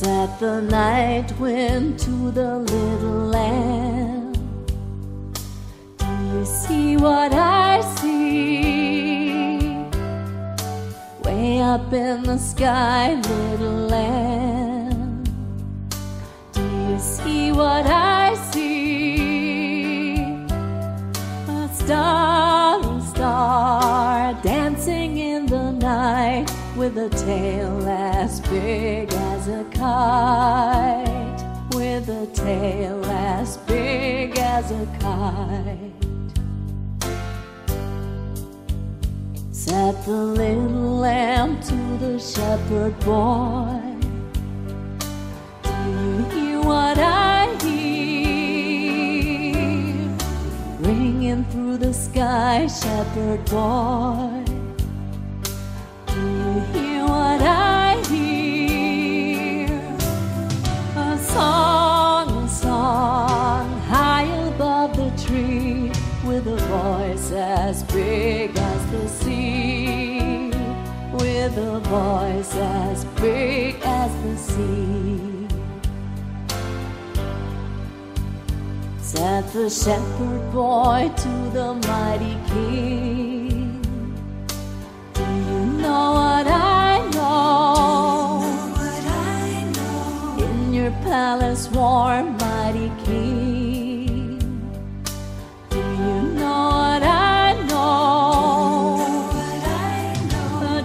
that the night went to the little lamb. Do you see what I see? Way up in the sky, little lamb. Do you see what I see? A star dancing in the night, with a tail as big as a kite, with a tail as big as a kite. Said the little lamb to the shepherd boy, do you hear what I hear? Ringing through the sky, shepherd boy, hear what I hear? A song high above the tree, with a voice as big as the sea, with a voice as big as the sea. Said the shepherd boy to the mighty king, palace warm, mighty king, do you know what I know? A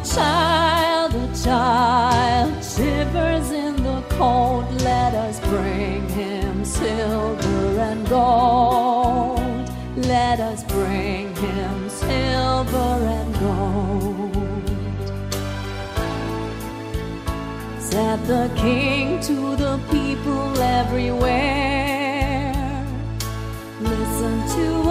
child shivers in the cold. Let us bring him silver and gold. Let us bring him silver and gold. Said the king to the people everywhere, listen to